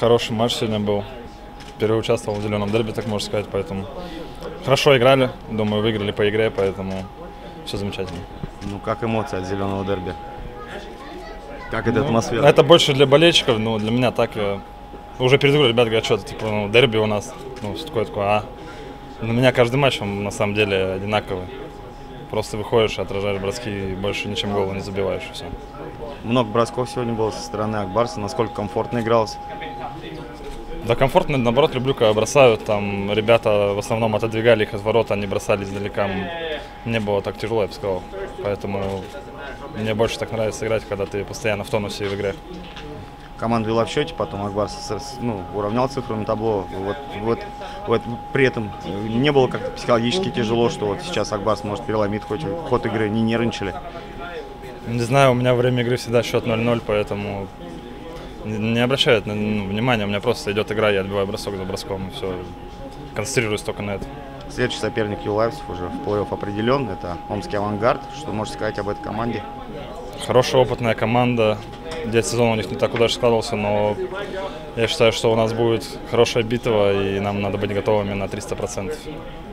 Хороший матч сегодня был. Впервые участвовал в зеленом дерби, так можно сказать, поэтому хорошо играли. Думаю, выиграли по игре, поэтому все замечательно. Ну, как эмоции от зеленого дерби? Как это атмосфера? Это больше для болельщиков, но для меня так. Уже перед игрой ребята говорят, что-то типа дерби у нас, ну, все такое. На меня каждый матч, он на самом деле одинаковый. Просто выходишь, отражаешь броски и больше ничем голову не забиваешь, и все. Много бросков сегодня было со стороны Акбарса. Насколько комфортно игралось? Да, комфортно. Наоборот, люблю, когда бросают. Там ребята в основном отодвигали их от ворот, они бросали издалека. Мне было так тяжело, я бы сказал. Поэтому мне больше так нравится играть, когда ты постоянно в тонусе и в игре. Команда вела в счете, потом Акбарс уравнял цифру на табло. При этом не было как-то психологически тяжело, что вот сейчас Акбарс может переломить хоть ход игры, не нервничали? Не знаю, у меня во время игры всегда счет 0-0, поэтому не обращают внимания. У меня просто идет игра, я отбиваю бросок за броском и все. Концентрируюсь только на это. Следующий соперник Ю Лайф уже в плей-офф определен. Это Омский Авангард. Что можешь сказать об этой команде? Хорошая, опытная команда. Для сезона у них не так удачно складывался, но я считаю, что у нас будет хорошая битва, и нам надо быть готовыми на 300%.